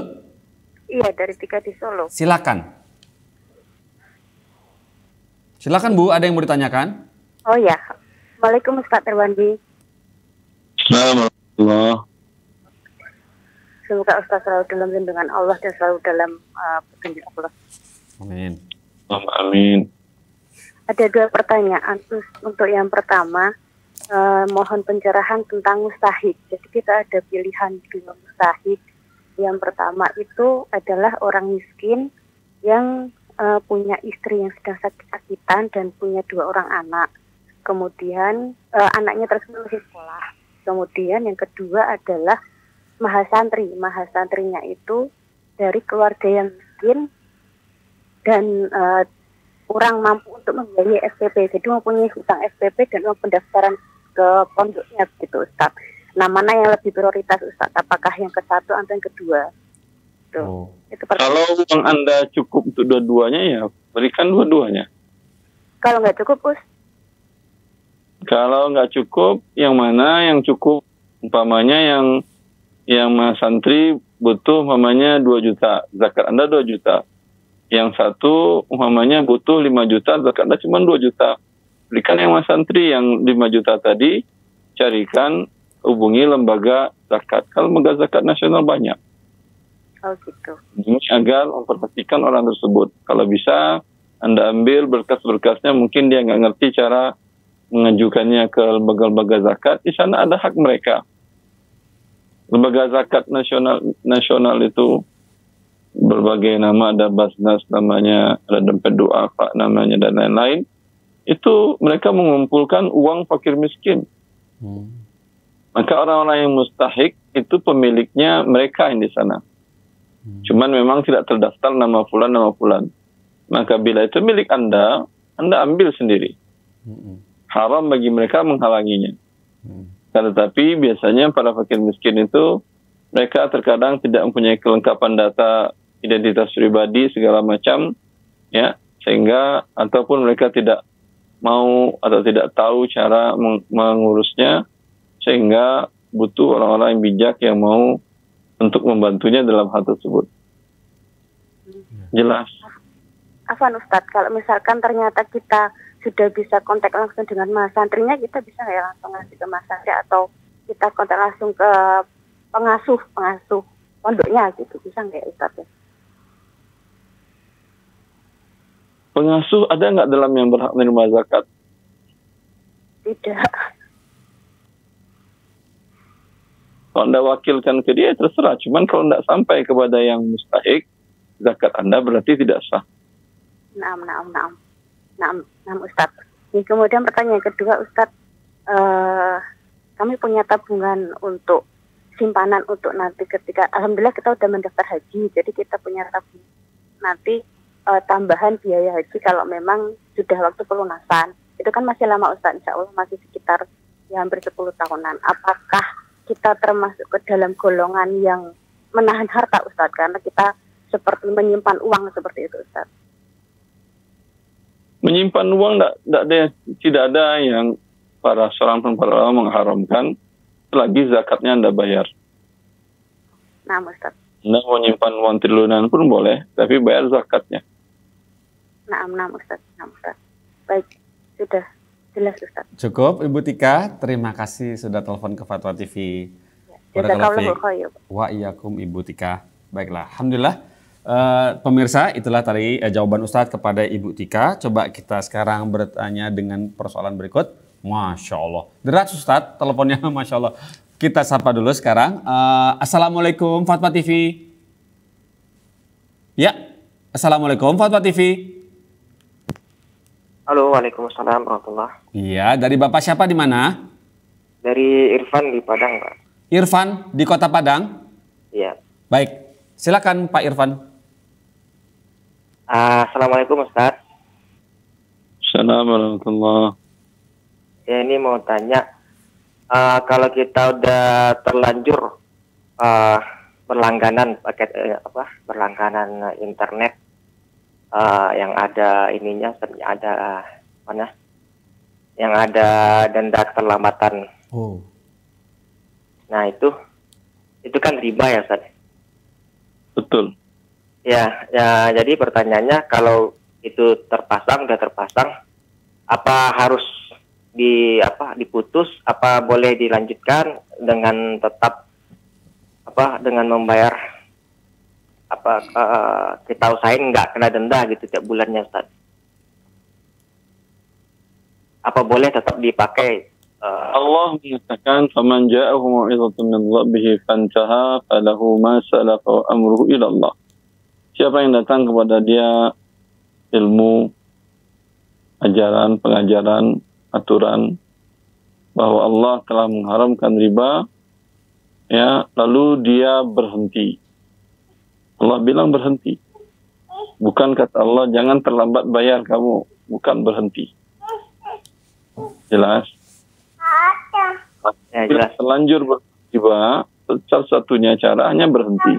Iya, dari Tika di Solo. Silakan. Silakan Bu, ada yang mau ditanyakan? Oh ya, Assalamualaikum Ustaz Erwandi. Assalamualaikum. Semoga Ustaz selalu dalam lindungan Allah dan selalu dalam petunjuk Allah. Amin. Amin. Ada dua pertanyaan. Untuk yang pertama, mohon pencerahan tentang mustahik. Jadi kita ada pilihan dua mustahik. Yang pertama itu adalah orang miskin yang punya istri yang sedang sakit-sakitan dan punya dua orang anak. Kemudian anaknya tersebut masih sekolah. Kemudian yang kedua adalah mahasantri. Mahasantrinya itu dari keluarga yang miskin dan kurang mampu untuk membiayai SPP. Jadi mempunyai hutang SPP dan pendaftaran ke pondoknya gitu, Ustaz. Nah, mana yang lebih prioritas, Ustaz? Apakah yang ke satu atau yang kedua? Oh. Kalau uang Anda cukup untuk dua-duanya ya berikan dua-duanya. Kalau nggak cukup, Us? Kalau nggak cukup, yang mana yang cukup? Umpamanya yang mas santri butuh umpamanya 2 juta, zakat Anda 2 juta. Yang satu umpamanya butuh 5 juta, zakat Anda cuma 2 juta. Berikan yang mas santri yang 5 juta tadi, carikan, hubungi lembaga zakat. Kalau lembaga zakat nasional banyak. Oh, gitu. Ini agar memperhatikan orang tersebut. Kalau bisa Anda ambil berkas-berkasnya, mungkin dia nggak ngerti cara mengajukannya ke lembaga-lembaga zakat. Di sana ada hak mereka. Lembaga zakat nasional itu berbagai nama, ada Basnas namanya, ada Dompet Doa Pak namanya, dan lain-lain. Itu mereka mengumpulkan uang fakir miskin. Maka orang-orang yang mustahik itu pemiliknya mereka yang di sana. Cuman memang tidak terdaftar nama fulan. Maka bila itu milik Anda ambil sendiri. Haram bagi mereka menghalanginya. Tetapi biasanya para fakir miskin itu mereka terkadang tidak mempunyai kelengkapan data identitas pribadi segala macam, ya, sehingga ataupun mereka tidak mau atau tidak tahu cara mengurusnya, sehingga butuh orang-orang yang bijak yang mau untuk membantunya dalam hal tersebut. Jelas. Afwan Ustadz, kalau misalkan ternyata kita sudah bisa kontak langsung dengan mas santrinya, kita bisa nggak ya langsung ngasih ke mas santri atau kita kontak langsung ke pengasuh pondoknya gitu, bisa nggak ya Ustadz? Pengasuh ada nggak dalam yang berhak menerima zakat? Tidak. Kalau Anda wakilkan ke dia, terserah. Cuman kalau tidak sampai kepada yang mustahik, zakat Anda berarti tidak sah. Naam, Ustadz. Ini kemudian pertanyaan kedua, Ustadz. Kami punya tabungan untuk simpanan untuk nanti ketika, alhamdulillah kita sudah mendaftar haji, jadi kita punya tabungan nanti tambahan biaya haji kalau memang sudah waktu pelunasan. Itu kan masih lama, Ustadz. Insya Allah masih sekitar ya, hampir 10 tahunan. Apakah kita termasuk ke dalam golongan yang menahan harta, Ustadz, karena kita seperti menyimpan uang seperti itu, Ustadz? Menyimpan uang tidak ada yang para seorang pengusaha mengharamkan selagi zakatnya Anda bayar. Nah, Ustadz. Anda mau menyimpan uang triliunan pun boleh, tapi bayar zakatnya. Nah, Ustadz. Baik, sudah. Jelas, Ustaz. Cukup, Ibu Tika. Terima kasih sudah telepon ke Fatwa TV. Ya, wa iyyakum, Ibu Tika. Baiklah, alhamdulillah. Pemirsa, itulah tadi jawaban Ustaz kepada Ibu Tika. Coba kita sekarang bertanya dengan persoalan berikut. Masya Allah. Deras Ustaz, teleponnya Masya Allah. Kita sapa dulu sekarang. Assalamualaikum Fatwa TV. Ya, Assalamualaikum Fatwa TV. Halo, waalaikumsalam warahmatullah. Iya, dari Bapak siapa di mana? Dari Irfan di Padang, Pak. Irfan di Kota Padang? Iya. Baik, silakan Pak Irfan. Assalamualaikum Ustaz. Assalamualaikum warahmatullah. Ya, ini mau tanya, kalau kita udah terlanjur berlangganan paket berlangganan internet yang ada ininya, ada mana? Yang ada denda keterlambatan. Oh. Nah itu kan riba ya, Ustaz? Betul. Ya, ya, jadi pertanyaannya kalau itu udah terpasang, apa harus diputus? Apa boleh dilanjutkan dengan tetap dengan membayar? Kita usahain nggak kena denda gitu tiap bulannya, Ustaz? Apa boleh tetap dipakai? Allah mengatakan faman ja'ahu mau'izatun min rabbih fantaha falahu ma salafa wa amruhu ila Allah. Siapa yang datang kepada dia ilmu, ajaran, pengajaran, aturan bahwa Allah telah mengharamkan riba, ya, lalu dia berhenti. Allah bilang berhenti. Bukan kata Allah, jangan terlambat bayar kamu. Bukan berhenti. Jelas? Ya, jelas. Selanjut bertiba, salah satunya caranya berhenti.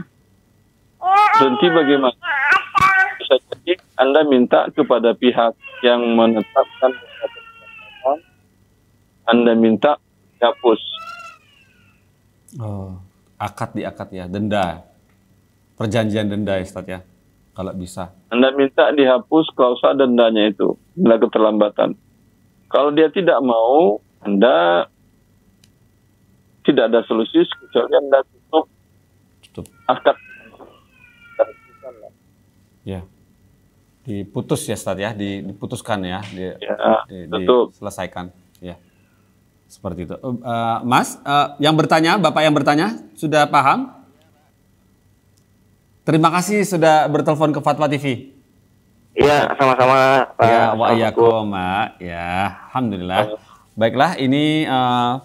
Berhenti bagaimana? Bisa jadi Anda minta kepada pihak yang menetapkan, Anda minta hapus. Oh, akad ya, denda. Perjanjian denda ya, Ustaz ya, kalau bisa. Anda minta dihapus klausa dendanya itu, bila keterlambatan. Kalau dia tidak mau, Anda tidak ada solusi, kecuali Anda tutup akad. Ya, diputus ya, Ustaz ya, diputuskan ya, diselesaikan. Ya, seperti itu. Mas, yang bertanya, Bapak yang bertanya, sudah paham? Terima kasih sudah bertelepon ke Fatwa TV. Iya, sama-sama. Ya, wa'ayakum, Mak. Ya, alhamdulillah. Baiklah, ini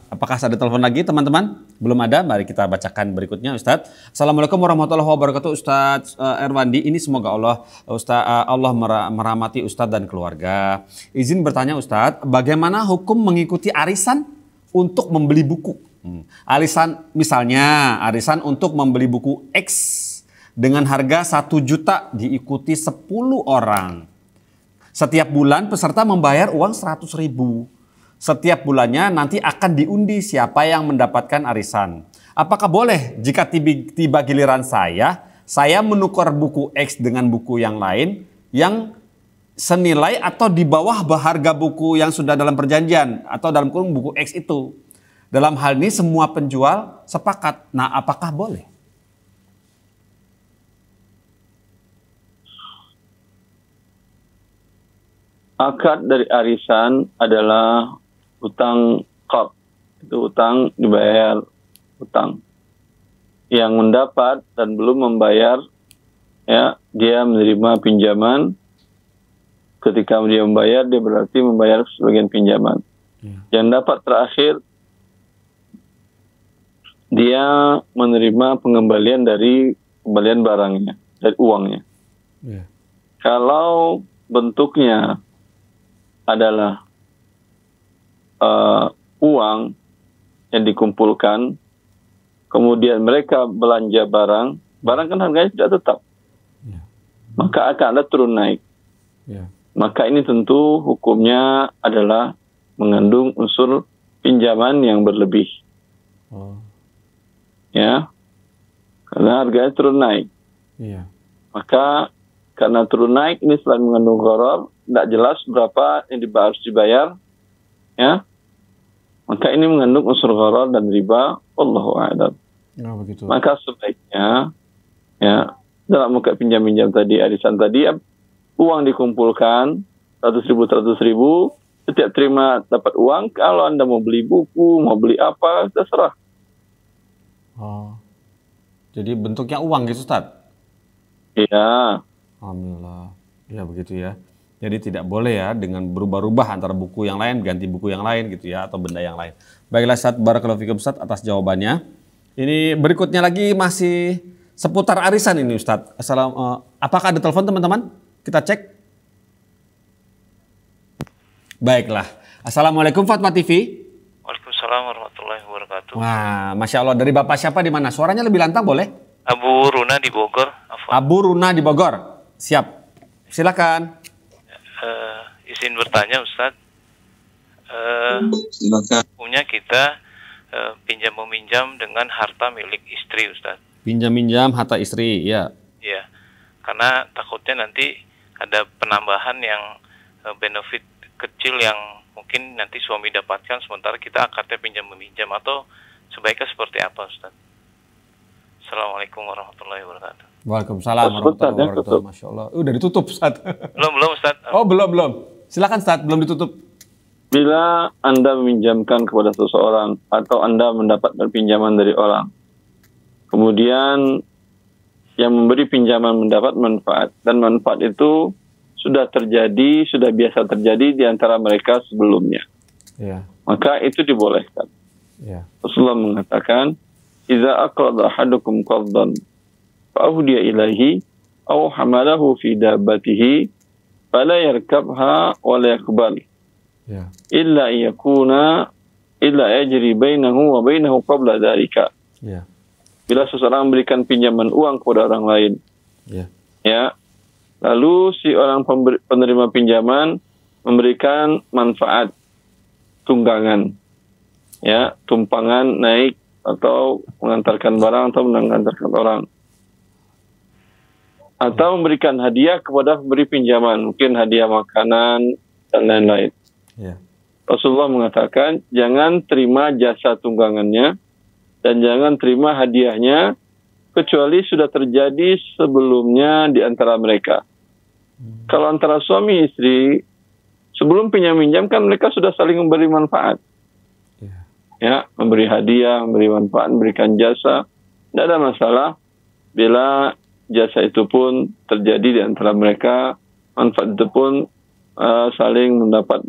apakah ada telepon lagi, teman-teman? Belum ada, mari kita bacakan berikutnya, Ustadz. Assalamualaikum warahmatullahi wabarakatuh, Ustadz Erwandi. Ini semoga Allah merahmati Ustadz dan keluarga. Izin bertanya, Ustadz, bagaimana hukum mengikuti arisan untuk membeli buku? Arisan, misalnya, arisan untuk membeli buku X dengan harga 1 juta diikuti 10 orang. Setiap bulan peserta membayar uang 100.000. Setiap bulannya nanti akan diundi siapa yang mendapatkan arisan. Apakah boleh jika tiba giliran saya menukar buku X dengan buku yang lain yang senilai atau di bawah harga buku yang sudah dalam perjanjian atau dalam kurung buku X itu? Dalam hal ini semua penjual sepakat. Nah, apakah boleh? Akad dari arisan adalah utang qard. Itu utang dibayar utang. Yang mendapat dan belum membayar, ya, dia menerima pinjaman. Ketika dia membayar, dia berarti membayar sebagian pinjaman. Ya. Yang dapat terakhir, dia menerima pengembalian dari pembelian barangnya, dari uangnya. Ya. Kalau bentuknya adalah uang yang dikumpulkan, kemudian mereka belanja barang, kan harganya tidak tetap, ya, maka akan ada turun naik. Ya. Maka ini tentu hukumnya adalah mengandung unsur pinjaman yang berlebih. Oh. Ya, karena harganya turun naik. Ya. Maka karena turun naik ini selain mengandung gharar, tidak jelas berapa yang harus dibayar, ya, maka ini mengandung unsur gharar dan riba. Wallahu a'lam. Ya, begitu. Maka sebaiknya, ya, dalam muka pinjam-pinjam tadi, arisan tadi, uang dikumpulkan 100.000, setiap terima dapat uang. Kalau Anda mau beli buku, mau beli apa, terserah. Oh, jadi bentuknya uang gitu, Ustaz? Iya. Alhamdulillah. Ya, begitu ya. Jadi tidak boleh ya dengan berubah-ubah antara buku yang lain, ganti buku yang lain gitu ya, atau benda yang lain. Baiklah Ustaz, barakallahu fikum Ustaz atas jawabannya. Ini berikutnya lagi masih seputar arisan ini Ustaz. Apakah ada telepon teman-teman? Kita cek. Baiklah. Assalamualaikum Fatwa TV. Waalaikumsalam warahmatullahi wabarakatuh. Wah, Masya Allah. Dari Bapak siapa di mana? Suaranya lebih lantang boleh? Abu Runa di Bogor. Abu Runa di Bogor. Siap. Silakan. Izin bertanya Ustaz. Silakan. Punya kita pinjam-meminjam dengan harta milik istri Ustaz. Pinjam-minjam harta istri, ya. Iya. Karena takutnya nanti ada penambahan yang benefit kecil yang mungkin nanti suami dapatkan sementara kita akadnya pinjam-meminjam, atau sebaiknya seperti apa Ustaz? Assalamualaikum warahmatullahi wabarakatuh. Waalaikumsalam warahmatullahi wabarakatuh. Masya Allah. Udah ditutup Ustaz. Belum Ustaz. Oh belum. Silakan Ustaz, belum ditutup. Bila Anda meminjamkan kepada seseorang atau Anda mendapatkan pinjaman dari orang, kemudian yang memberi pinjaman mendapat manfaat, dan manfaat itu sudah terjadi, sudah biasa terjadi di antara mereka sebelumnya, ya. Maka itu dibolehkan, ya. Rasulullah mengatakan, "Idza aqrada ahadukum qardan fa ahdiya ilaihi aw hamalahu fi dabbatihi fala yarkabha wa la yaqbal illa yakuna illa ajri bainahu wa bainahu qabla dzalika." Ya. Bila seseorang memberikan pinjaman uang kepada orang lain, ya. Ya. Lalu si orang penerima pinjaman memberikan manfaat tunggangan. Ya, tumpangan naik atau mengantarkan barang atau mengantarkan orang, atau memberikan hadiah kepada pemberi pinjaman, mungkin hadiah makanan dan lain-lain, ya. Rasulullah mengatakan jangan terima jasa tunggangannya dan jangan terima hadiahnya kecuali sudah terjadi sebelumnya di antara mereka. Kalau antara suami istri sebelum pinjam-minjam kan mereka sudah saling memberi manfaat, ya, memberi hadiah, memberi manfaat, memberikan jasa. Tidak ada masalah bila jasa itu pun terjadi di antara mereka, manfaat itu pun saling mendapat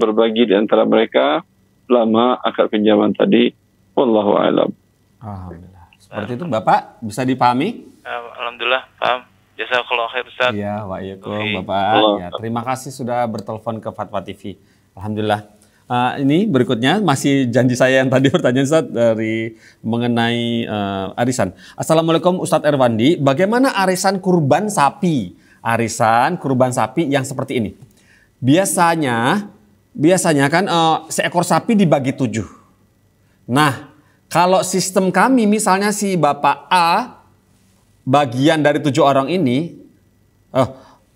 berbagi di antara mereka selama akad pinjaman tadi. Wallahu a'lam. Alhamdulillah. Seperti itu Bapak, bisa dipahami? Alhamdulillah, paham. Jazakallahu khair Ustaz. Iya, waalaikumsalam Bapak. Ya, terima kasih sudah bertelepon ke Fatwa TV. Alhamdulillah. Ini berikutnya masih janji saya yang tadi pertanyaan Ustaz dari mengenai arisan. Assalamualaikum Ustadz Erwandi, bagaimana arisan kurban sapi? Arisan kurban sapi yang seperti ini. Biasanya kan seekor sapi dibagi 7. Nah, kalau sistem kami misalnya si Bapak A bagian dari 7 orang ini,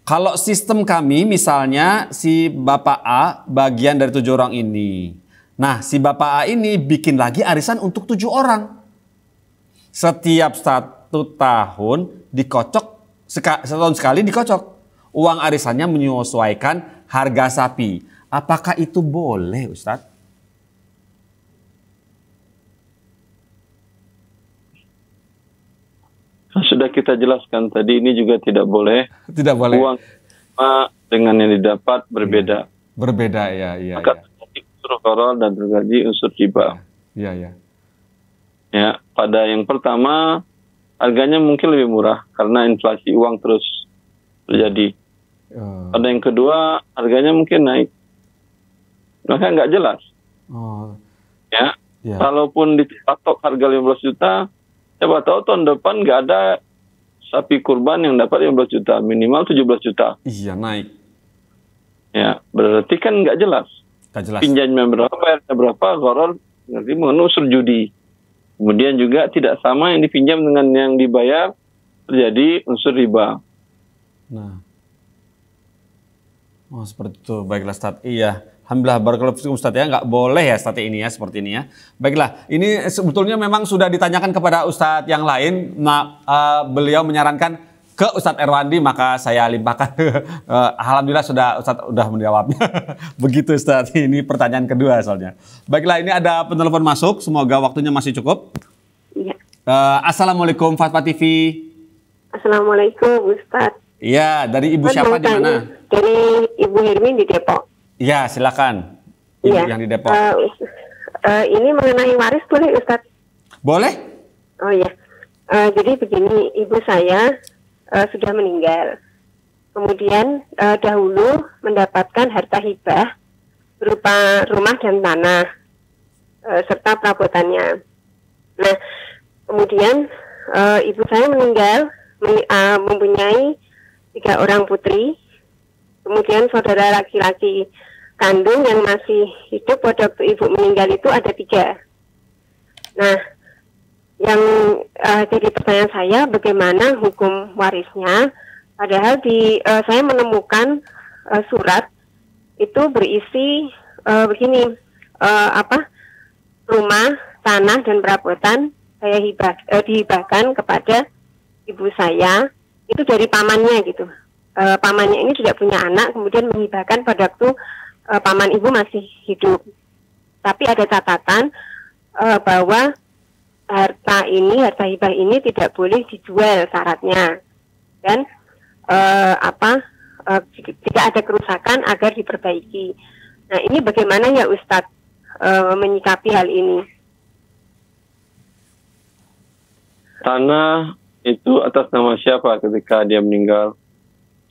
kalau sistem kami misalnya si Bapak A bagian dari 7 orang ini. Nah, si Bapak A ini bikin lagi arisan untuk 7 orang. Setiap 1 tahun dikocok, setahun sekali dikocok. Uang arisannya menyesuaikan harga sapi. Apakah itu boleh Ustadz? Sudah kita jelaskan tadi, ini juga tidak boleh. Tidak boleh. Uang dengan yang didapat berbeda. Berbeda, ya. Ya, maka terjadi unsur korol dan terjadi unsur riba. Ya, ya. Ya, pada yang pertama harganya mungkin lebih murah karena inflasi uang terus terjadi. Pada yang kedua harganya mungkin naik. Maka nggak jelas. Ya, ya. Kalaupun dipatok harga 15 juta. Siapa tahu tahun depan nggak ada sapi kurban yang dapat 15 juta, minimal 17 juta. Iya, naik. Ya, berarti kan nggak jelas. Nggak jelas. Pinjamnya berapa, bayarnya berapa, goror, nanti mengandung unsur judi. Kemudian juga tidak sama yang dipinjam dengan yang dibayar, terjadi unsur riba. Nah. Oh, seperti itu. Baiklah, Ustaz. Iya. Alhamdulillah, barakallahu fiikum Ustaz ya, nggak boleh ya Ustaz ini ya, seperti ini ya. Baiklah, ini sebetulnya memang sudah ditanyakan kepada Ustaz yang lain. Nah, beliau menyarankan ke Ustaz Erwandi, maka saya limpahkan. Alhamdulillah sudah Ustaz udah menjawabnya. Begitu Ustaz, ini pertanyaan kedua soalnya. Baiklah, ini ada penelpon masuk, semoga waktunya masih cukup. Assalamualaikum Fatwa TV. Assalamualaikum Ustaz. Iya, dari Ibu siapa di mana? Dari Ibu Hermin di Depok. Iya, silakan. Ibu yang di Depok. Ini mengenai waris boleh, Ustadz? Boleh. Oh ya. Jadi begini, ibu saya sudah meninggal. Kemudian dahulu mendapatkan harta hibah berupa rumah dan tanah serta perabotannya. Nah, kemudian ibu saya meninggal, mempunyai 3 orang putri, kemudian saudara laki-laki kandung yang masih hidup pada ibu meninggal itu ada 3. Nah, yang jadi pertanyaan saya, bagaimana hukum warisnya? Padahal saya menemukan surat itu berisi begini, rumah, tanah dan perabotan saya dihibahkan kepada ibu saya, itu dari pamannya gitu. Pamannya ini tidak punya anak, kemudian menghibahkan pada waktu paman ibu masih hidup. Tapi ada catatan bahwa harta hibah ini tidak boleh dijual syaratnya, dan jika ada kerusakan agar diperbaiki. Nah, ini bagaimana ya Ustadz menyikapi hal ini? Tanah itu atas nama siapa ketika dia meninggal?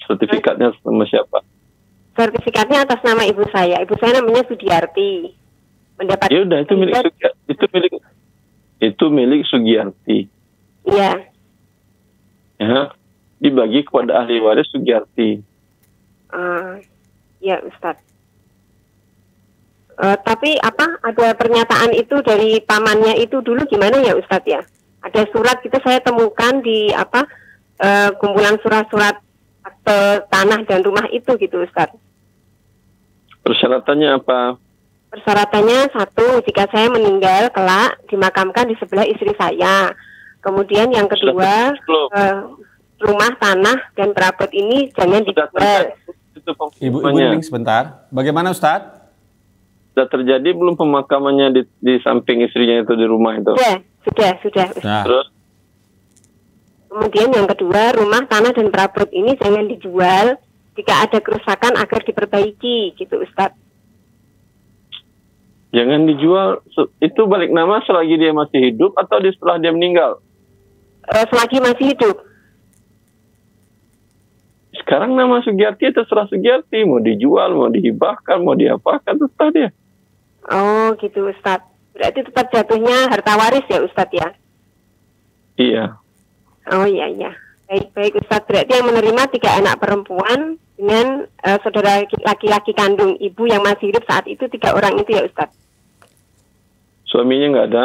Sertifikatnya atas nama siapa? Sertifikatnya atas nama ibu saya. Ibu saya namanya Sudiarti. Mendapat. Ya udah, itu milik Sugiarti. Iya. Ya. Dibagi kepada ahli waris Sugiarti. Ya Ustadz. Tapi ada pernyataan itu dari pamannya itu dulu gimana ya Ustadz ya? Ada surat kita saya temukan di kumpulan surat-surat akte tanah dan rumah itu gitu Ustadz. Persyaratannya apa? Persyaratannya 1, jika saya meninggal kelak dimakamkan di sebelah istri saya. Kemudian yang kedua, rumah, tanah, dan perabot ini jangan dijual. Ibu ini sebentar. Bagaimana Ustadz? Sudah terjadi belum pemakamannya di samping istrinya itu di rumah itu? Ya, sudah. Nah. Terus? Kemudian yang kedua, rumah, tanah, dan perabot ini jangan dijual. Jika ada kerusakan agar diperbaiki, gitu Ustadz. Jangan dijual. Itu balik nama selagi dia masih hidup atau setelah dia meninggal? Selagi masih hidup. Sekarang nama Sugiarti terserah Sugiarti, mau dijual, mau dihibahkan, mau diapakan, terserah dia. Oh gitu Ustadz, berarti tetap jatuhnya harta waris ya Ustadz ya? Iya. Oh iya, baik Ustadz, berarti yang menerima 3 anak perempuan dengan saudara laki-laki kandung ibu yang masih hidup saat itu 3 orang itu ya Ustadz? Suaminya nggak ada?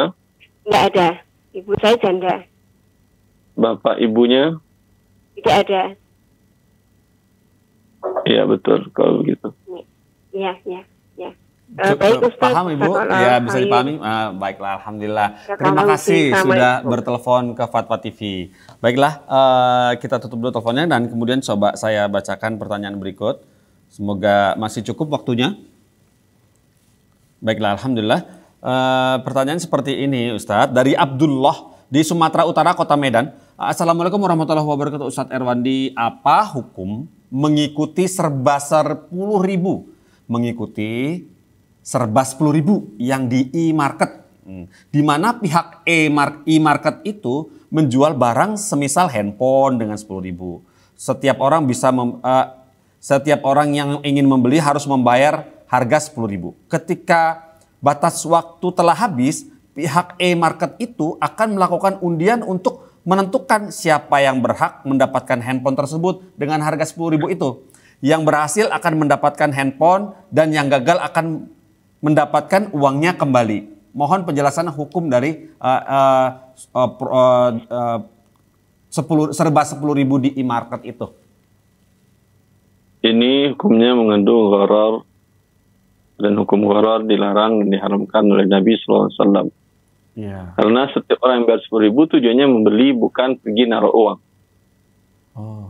Nggak ada, ibu saya janda. Bapak ibunya? Tidak ada. Iya betul kalau begitu. Iya. Baik Ustaz, paham Ibu? Ya bisa dipahami. Baiklah, alhamdulillah. Terima kasih sudah bertelepon ke Fatwa TV. Baiklah, kita tutup dulu teleponnya dan kemudian coba saya bacakan pertanyaan berikut. Semoga masih cukup waktunya. Baiklah, alhamdulillah. Pertanyaan seperti ini Ustadz, dari Abdullah di Sumatera Utara, Kota Medan. Assalamualaikum warahmatullahi wabarakatuh. Ustadz Erwandi, apa hukum mengikuti serba 10.000 yang di e-market, di mana pihak e-market itu menjual barang semisal handphone dengan 10.000. Setiap orang yang ingin membeli harus membayar harga 10.000. Ketika batas waktu telah habis, pihak e-market itu akan melakukan undian untuk menentukan siapa yang berhak mendapatkan handphone tersebut dengan harga 10.000 itu. Yang berhasil akan mendapatkan handphone dan yang gagal akan mendapatkan uangnya kembali. Mohon penjelasan hukum dari serba 10.000 di e-market itu. Ini hukumnya mengandung gharar, dan hukum gharar dilarang dan diharamkan oleh Nabi SAW. Yeah. Karena setiap orang yang bayar 10.000 tujuannya membeli, bukan pergi naruh uang. Oh.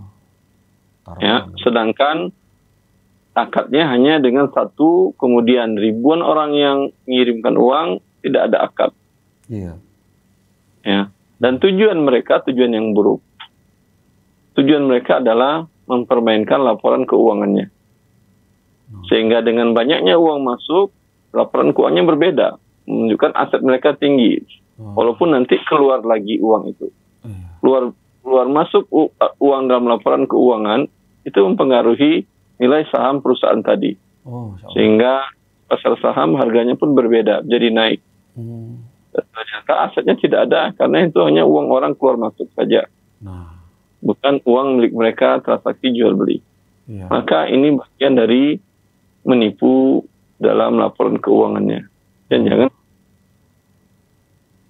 Ya, sedangkan akadnya hanya dengan 1, kemudian ribuan orang yang mengirimkan uang tidak ada akad. Yeah. Ya, dan tujuan mereka adalah mempermainkan laporan keuangannya. Sehingga dengan banyaknya uang masuk, laporan keuangannya berbeda, menunjukkan aset mereka tinggi. Walaupun nanti keluar lagi uang itu. Keluar masuk uang dalam laporan keuangan itu mempengaruhi nilai saham perusahaan tadi. Sehingga pasar saham harganya pun berbeda, jadi naik. Ternyata asetnya tidak ada, karena itu hanya uang orang keluar masuk saja. Bukan uang milik mereka transaksi jual beli. Maka ini bagian dari menipu dalam laporan keuangannya. Dan jangan.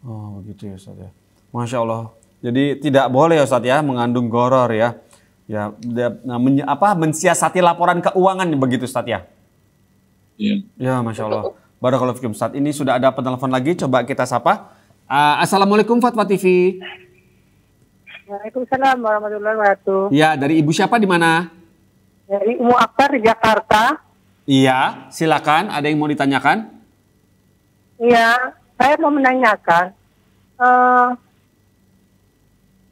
Oh begitu ya Ustaz ya. Masya Allah. Jadi tidak boleh Ustaz ya mengandung goror ya. Ya, mensiasati laporan keuangan begitu Ustaz ya. Iya. Ya Masya Allah. Barakallahu fikum Ustaz. Ini sudah ada penelpon lagi. Coba kita sapa. Assalamualaikum Fatwa TV. Waalaikumsalam warahmatullahi wabarakatuh. Ya, dari Ibu siapa di mana? Dari Umu Akhtar di Jakarta. Iya, silakan. Ada yang mau ditanyakan? Iya, saya mau menanyakan.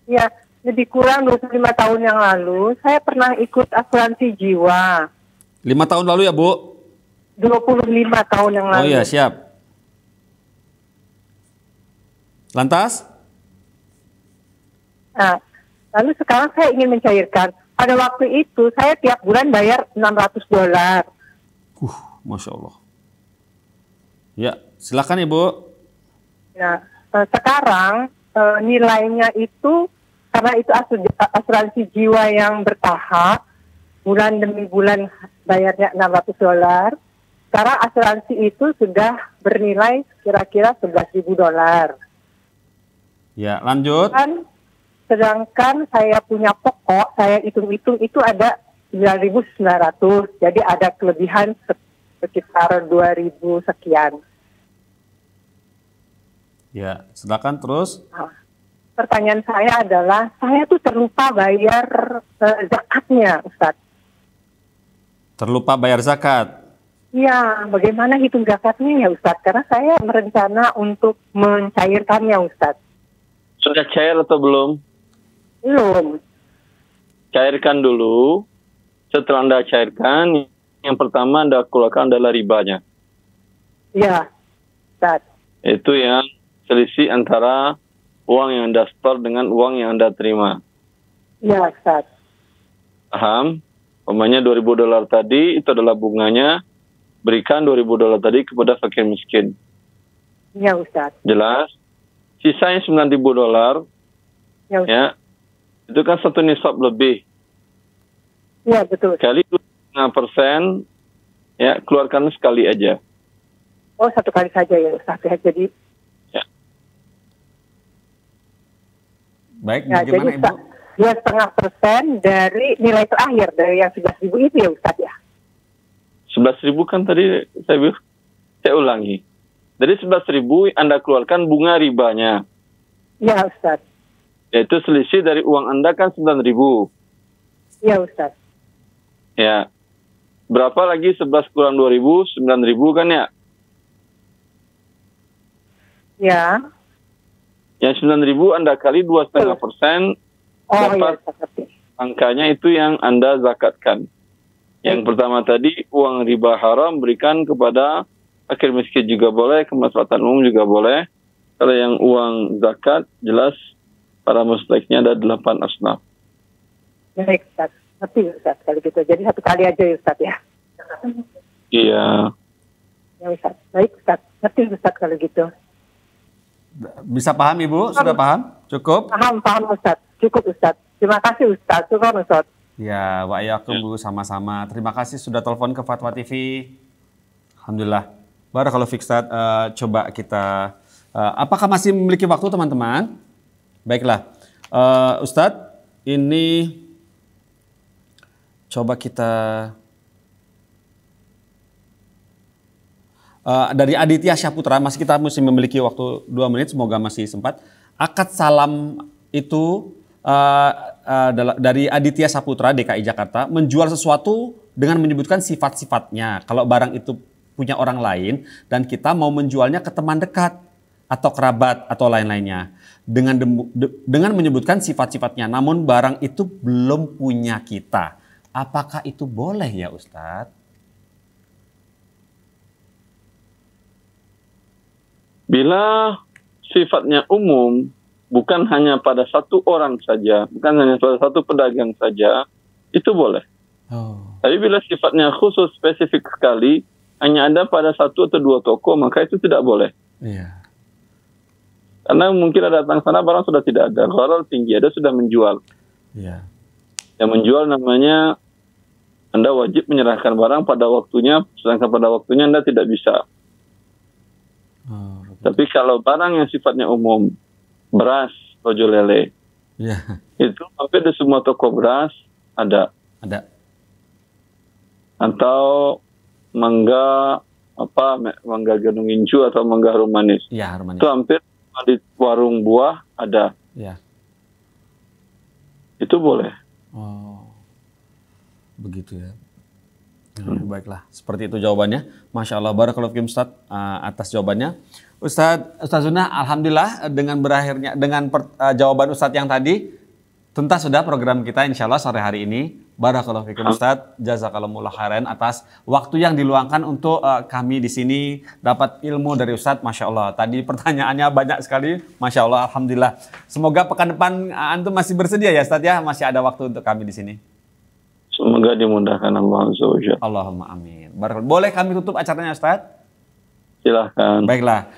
Ya, lebih kurang 25 tahun yang lalu, saya pernah ikut asuransi jiwa. 5 tahun lalu ya, Bu? 25 tahun yang lalu. Oh iya, siap. Lantas? Nah, lalu sekarang saya ingin mencairkan. Pada waktu itu saya tiap bulan bayar $600. Masya Allah. Ya, silakan Ibu. Nah, sekarang nilainya itu, karena itu asuransi jiwa yang bertahap, bulan demi bulan bayarnya $600. Sekarang asuransi itu sudah bernilai kira-kira $11.000. Ya, lanjut. Sedangkan saya punya pokok, saya hitung-hitung itu ada 9.900, jadi ada kelebihan sekitar 2.000 sekian. Ya, silakan terus. Nah, pertanyaan saya adalah, saya tuh terlupa bayar zakatnya, Ustaz. Terlupa bayar zakat? Ya, bagaimana hitung zakatnya ya, Ustaz? Karena saya merencana untuk mencairkannya, Ustaz. Sudah cair atau belum? Belum. Cairkan dulu. Setelah Anda cairkan, yang pertama Anda keluarkan adalah ribanya. Ya, Ustaz. Itu yang selisih antara uang yang Anda store dengan uang yang Anda terima. Ya, Ustaz. Paham? Umpamanya $2.000 tadi, itu adalah bunganya. Berikan $2.000 tadi kepada fakir miskin. Ya, Ustaz. Jelas? Sisanya $9.000, ya, ya, itu kan satu nisab lebih. Ya, betul. Kali 2,5%, ya, keluarkan sekali aja. Oh, satu kali saja ya, Ustaz. Ya, jadi. Ya. Baik, ya, bagaimana jadi, Ibu? 2,5% dari nilai terakhir, dari yang 11.000 itu ya, Ustaz ya? 11.000 kan tadi saya ulangi. Dari 11.000 Anda keluarkan bunga ribanya. Ya, Ustaz. Yaitu selisih dari uang Anda kan 9.000. Ya, Ustaz. Ya. Berapa lagi 11 kurang 2.000? 9.000 kan ya? Ya. Yang 9.000 Anda kali 2,5%. Oh, dapat ya, angkanya itu yang Anda zakatkan. Yang pertama tadi, uang riba haram berikan kepada fakir miskin juga boleh, kemaslahatan umum juga boleh. Kalau yang uang zakat, jelas para mustaknya ada 8 asnaf. Baik, Ustaz. Tapi Ustaz, kalau gitu. Jadi satu kali aja ya, Ustaz, ya? Iya. Ya, Ustaz. Baik, Ustaz. Ngerti, Ustaz, kalau gitu. Bisa paham, Ibu? Sudah paham? Cukup? Paham, Ustaz. Cukup, Ustaz. Terima kasih, Ustaz. Syukur, Ustaz. Ya, wa'ayakum, Bu. Sama-sama. Terima kasih sudah telepon ke Fatwa TV. Alhamdulillah. Barakallahu fiqstad, coba kita, apakah masih memiliki waktu teman-teman? Baiklah, Ustadz, ini coba kita, dari Aditya Syaputra, masih kita mesti memiliki waktu 2 menit, semoga masih sempat. Akad salam itu dari Aditya Syaputra, DKI Jakarta, menjual sesuatu dengan menyebutkan sifat-sifatnya, kalau barang itu punya orang lain dan kita mau menjualnya ke teman dekat. atau kerabat atau lain-lainnya dengan menyebutkan sifat-sifatnya, namun barang itu belum punya kita. Apakah itu boleh ya Ustadz? Bila sifatnya umum, bukan hanya pada satu orang saja, bukan hanya pada satu pedagang saja, itu boleh. Oh. Tapi bila sifatnya khusus spesifik sekali, hanya ada pada satu atau dua toko, maka itu tidak boleh. Yeah. Karena mungkin ada datang sana barang sudah tidak ada, gharar tinggi, ada sudah menjual. Yeah. Yang menjual namanya Anda wajib menyerahkan barang pada waktunya, sedangkan pada waktunya Anda tidak bisa. Oh, okay. Tapi kalau barang yang sifatnya umum, beras, rojo lele, yeah, itu hampir di semua toko beras ada. Ada. Atau mangga mangga Gunung Incu atau mangga harum manis. Ya, harum manis. Itu hampir di warung buah ada. Ya. Itu boleh. Oh. Begitu ya. Baiklah, seperti itu jawabannya. Masya Allah, barakallahu fiikum Ustaz atas jawabannya. Ustazuna, alhamdulillah dengan berakhirnya jawaban Ustaz yang tadi tuntas sudah program kita insya Allah sore hari ini. Barakallahu fiikum Ustaz, jazakallahu khairan atas waktu yang diluangkan untuk kami di sini dapat ilmu dari Ustaz. Masya Allah, tadi pertanyaannya banyak sekali. Masya Allah, alhamdulillah. Semoga pekan depan antum masih bersedia ya Ustaz ya, masih ada waktu untuk kami di sini. Semoga dimudahkan Allah Azza wa Jalla. Allahumma amin. Boleh kami tutup acaranya Ustaz? Silahkan. Baiklah,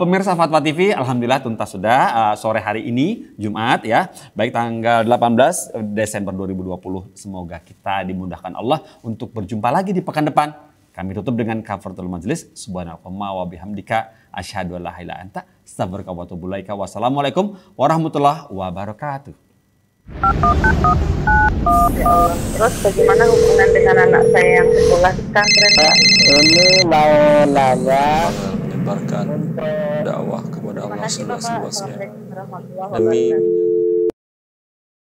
pemirsa Fatwa TV, alhamdulillah tuntas sudah sore hari ini Jumat ya, baik tanggal 18 Desember 2020. Semoga kita dimudahkan Allah untuk berjumpa lagi di pekan depan. Kami tutup dengan kafaratul majlis. Subhanakallahumma wa bihamdika asyhadu an la ilaha illa anta astaghfiruka wa atubu ilaika. Wassalamualaikum warahmatullahi wabarakatuh. Ya Allah. Terus bagaimana hubungan dengan anak saya yang sekolah di pesantren? Ini mau lama menyebarkan dakwah kepada Allah seluas-luasnya. Demi